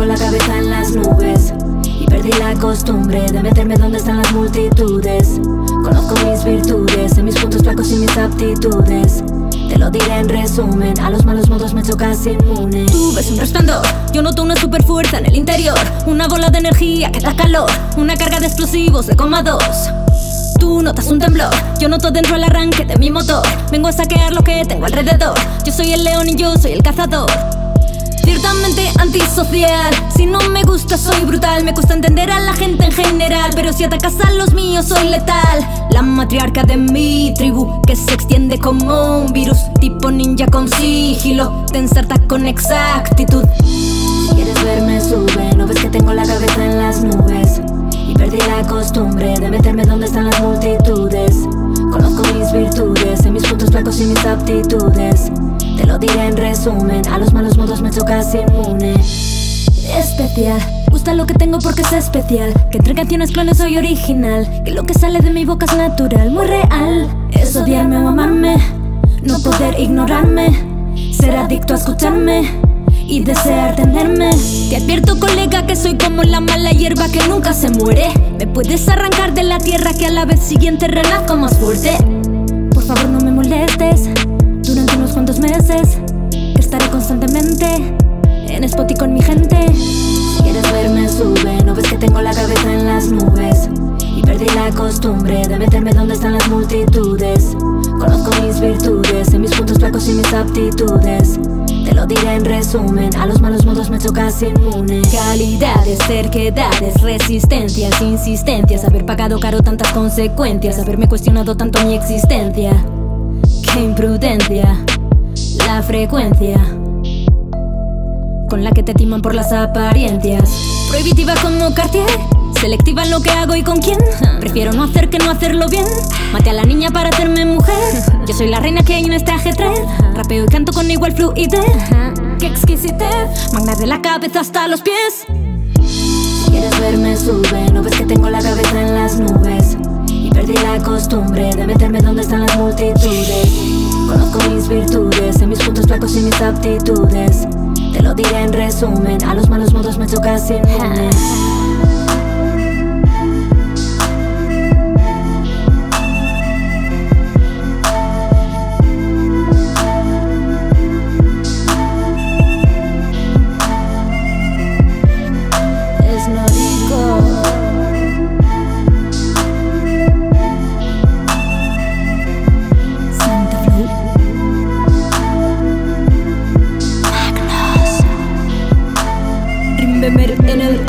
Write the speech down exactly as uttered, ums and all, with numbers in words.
Tengo la cabeza en las nubes y perdí la costumbre de meterme donde están las multitudes. Conozco mis virtudes, en mis puntos flacos y mis aptitudes. Te lo diré en resumen, a los malos modos me chocas inmune. Tú ves un resplandor, yo noto una super fuerza en el interior. Una bola de energía que da calor, una carga de explosivos de coma dos. Tú notas un temblor, yo noto dentro el arranque de mi motor. Vengo a saquear lo que tengo alrededor, yo soy el león y yo soy el cazador. Ciertamente antisocial, si no me gusta soy brutal. Me cuesta entender a la gente en general, pero si atacas a los míos soy letal. La matriarca de mi tribu, que se extiende como un virus, tipo ninja con sigilo, te ensarta con exactitud. Si quieres verme sube, no ves que tengo la cabeza en las nubes y perdí la costumbre de meterme donde están las multitudes. Conozco mis virtudes, en mis puntos flacos y mis aptitudes. Te lo diré en resumen, a los malos modos me chocas inmune. Especial, gusta lo que tengo porque es especial. Que entre canciones clones soy original, que lo que sale de mi boca es natural, muy real. Es odiarme o amarme, no poder ignorarme, ser adicto a escucharme y desear tenerme. Te advierto, colega, que soy como la mala hierba que nunca se muere. Me puedes arrancar de la tierra, que a la vez siguiente renazco más fuerte. Por favor no me molestes durante unos cuantos meses, que estaré constantemente en spot y con mi gente. Si quieres verme sube, no ves que tengo la cabeza en las nubes y perdí la costumbre de meterme donde están las multitudes. Conozco mis virtudes, en mis puntos flacos y mis aptitudes. Te lo diré en resumen, a los malos modos me chocas inmune. Calidades, terquedades, resistencias, insistencias. Haber pagado caro tantas consecuencias, haberme cuestionado tanto mi existencia. Qué imprudencia, la frecuencia con la que te timan por las apariencias. Prohibitiva como Cartier, selectiva en lo que hago y con quién. Prefiero no hacer que no hacerlo bien. Maté a la niña para hacerme mujer. Yo soy la reina que hay en este ajedrez. Rapeo y canto con igual fluidez. Qué exquisitez, magna de la cabeza hasta los pies. Si quieres verme sube, no ves que tengo la cabeza en las nubes y perdí la costumbre de meterme donde están las multitudes. Conozco mis virtudes, en mis puntos flacos y mis aptitudes. Te lo diré en resumen, a los malos modos me chocas inmune. En el